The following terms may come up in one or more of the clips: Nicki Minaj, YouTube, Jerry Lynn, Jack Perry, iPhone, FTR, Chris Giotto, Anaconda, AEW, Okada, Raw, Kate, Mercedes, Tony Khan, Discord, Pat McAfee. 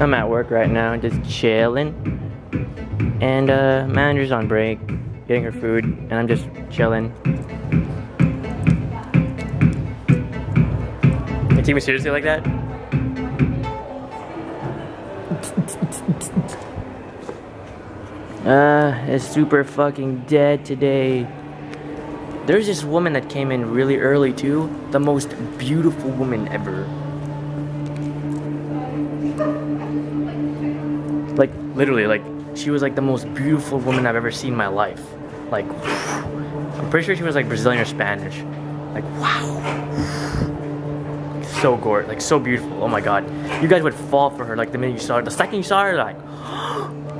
I'm at work right now, just chilling. And manager's on break, getting her food, and I'm just chilling. You take me seriously like that? It's super fucking dead today. There's this woman that came in really early too. The most beautiful woman ever. Like, literally, like, she was like the most beautiful woman I've ever seen in my life. Like, I'm pretty sure she was like Brazilian or Spanish. Like, wow. So gorgeous, like so beautiful, oh my god. You guys would fall for her like the minute you saw her. The second you saw her, like,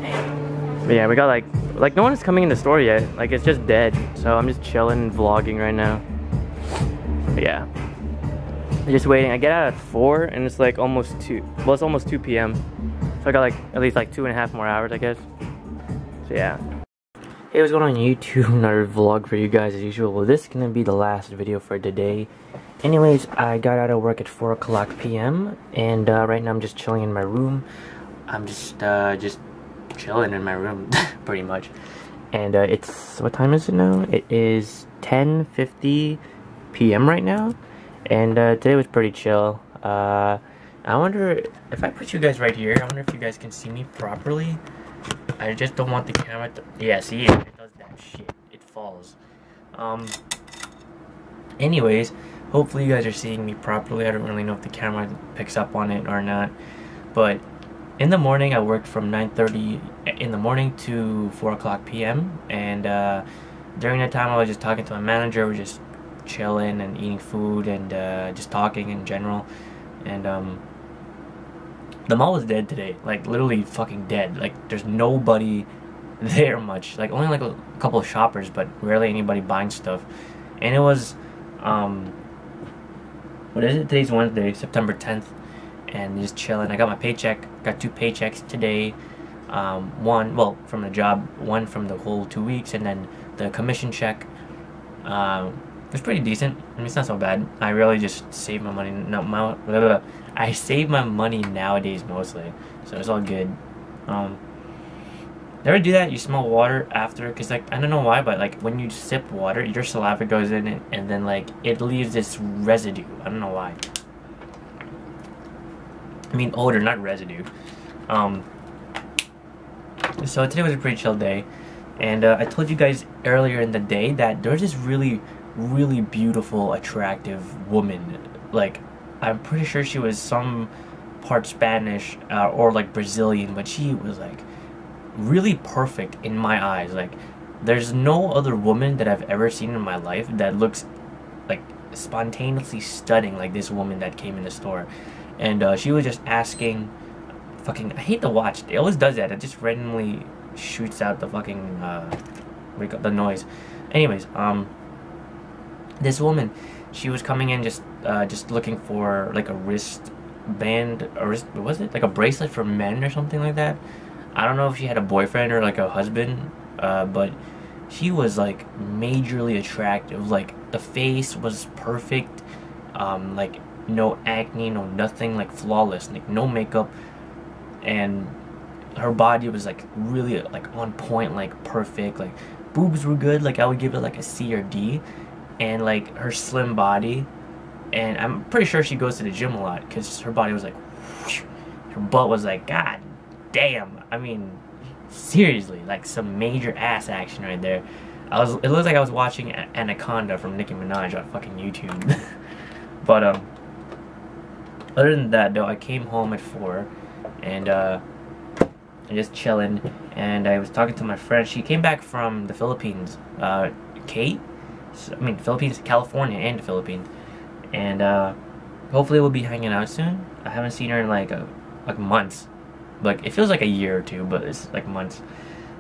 damn. But yeah, we got like no one is coming in the store yet. Like, it's just dead. So I'm just chilling and vlogging right now. But yeah. I'm just waiting. I get out at 4 and it's like almost 2. Well, it's almost 2 p.m. So I got like at least like 2.5 more hours, I guess. So yeah. Hey, what's going on YouTube? Another vlog for you guys as usual. Well, this is gonna be the last video for today. Anyways, I got out of work at 4:00 p.m. and right now I'm just chilling in my room. I'm just chilling in my room, pretty much. And it's, what time is it now? It is 10:50 p.m. right now. And today was pretty chill. I wonder if I put you guys right here, I wonder if you guys can see me properly. I just don't want the camera to, yeah, see, it does that shit, it falls. Anyways, hopefully you guys are seeing me properly. I don't really know if the camera picks up on it or not. But in the morning, I worked from 9:30 in the morning to 4:00 p.m. and during that time I was just talking to my manager. We were just chilling and eating food and just talking in general. And the mall was dead today, like literally fucking dead. Like, there's nobody there much, like only like a couple of shoppers, but rarely anybody buying stuff. And it was what is it, today's Wednesday, September 10th, and just chilling. I got my paycheck, got 2 paychecks today. One, well, from the job, one from the whole 2 weeks, and then the commission check. It was pretty decent. I mean, it's not so bad. I really just save my money. No, I save my money nowadays mostly, so it's all good. Never do that. You smell water after, cause like I don't know why, but like when you sip water, your saliva goes in it, and then like it leaves this residue. I don't know why. I mean odor, not residue. So today was a pretty chill day, and I told you guys earlier in the day that there's this really beautiful, attractive woman. Like, I'm pretty sure she was some part Spanish or like Brazilian, but she was like really perfect in my eyes. Like, there's no other woman that I've ever seen in my life that looks like spontaneously stunning like this woman that came in the store. And she was just asking fucking, I hate the watch, it always does that, it just randomly shoots out the fucking the noise. Anyways, this woman, she was coming in just looking for like a wristband, what was it? Like a bracelet for men or something like that. I don't know if she had a boyfriend or like a husband, but she was like majorly attractive. Like, the face was perfect, like no acne, no nothing, like flawless, like no makeup, and her body was like really like on point, like perfect. Like, boobs were good, like I would give it like a C or D. And like her slim body, and I'm pretty sure she goes to the gym a lot because her body was like, whoosh, her butt was like, god damn. I mean, seriously, like some major ass action right there. It looks like I was watching Anaconda from Nicki Minaj on fucking YouTube. But other than that though, I came home at 4, and I'm just chilling. And I was talking to my friend. She came back from the Philippines, Kate. I mean, Philippines, California, and the Philippines. And hopefully we'll be hanging out soon. I haven't seen her in like months. Like, it feels like a year or two, but it's like months.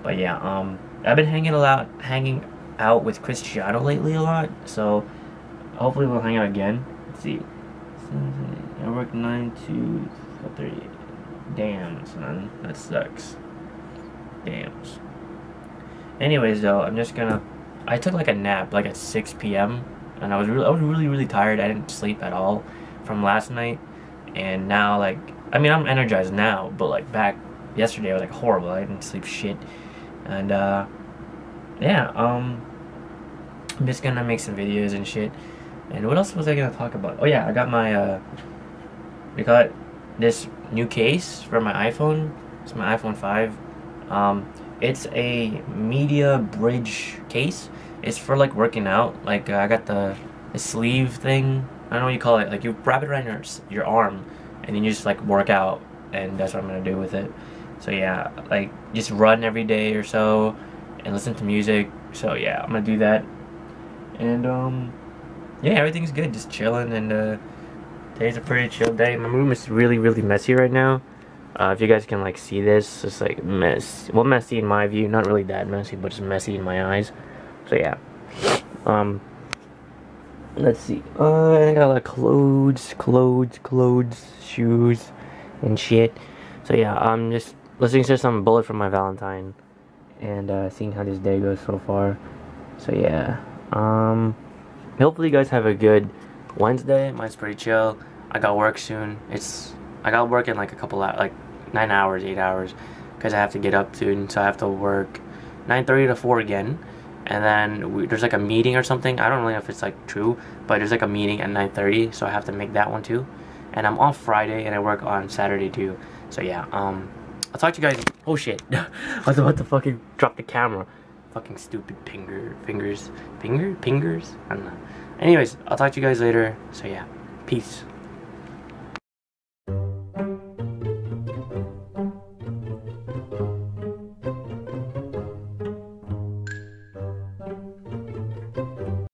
But yeah, I've been hanging out with Chris Giotto lately a lot. So hopefully we'll hang out again. Let's see. I work 9 to 3. Damn, son, that sucks. Damn. Anyways, though, I'm just gonna. I took like a nap like at 6 p.m. and I was really tired. I didn't sleep at all from last night, and now like I mean, I'm energized now, but like back yesterday I was like horrible. I didn't sleep shit, and yeah, I'm just gonna make some videos and shit. And what else was I gonna talk about? Oh yeah, I got my we got this new case for my iPhone. It's my iPhone 5. It's a media bridge case. It's for like working out. Like I got the sleeve thing. I don't know what you call it. Like you wrap it around your arm, and then you just like work out. And that's what I'm gonna do with it. So yeah, like just run every day or so, and listen to music. So yeah, I'm gonna do that. And yeah, everything's good. Just chilling, and today's a pretty chill day. My room is really messy right now. If you guys can like see this, it's like mess. Well, messy in my view. Not really that messy, but it's messy in my eyes. So yeah. Let's see. I got like clothes, shoes, and shit. So yeah, I'm just listening to some Bullet for My Valentine, and seeing how this day goes so far. So yeah. Hopefully you guys have a good Wednesday. Mine's pretty chill. I got work soon. I got work in like a couple hours, like 9 hours, 8 hours, because I have to get up soon. So I have to work 9:30 to 4 again, and then there's like a meeting or something. I don't really know if it's like true, but there's like a meeting at 9:30, so I have to make that one too. And I'm off Friday, and I work on Saturday too. So yeah, I'll talk to you guys. Oh shit! I was about to fucking drop the camera. Fucking stupid fingers. I don't know. Anyways, I'll talk to you guys later. So yeah, peace.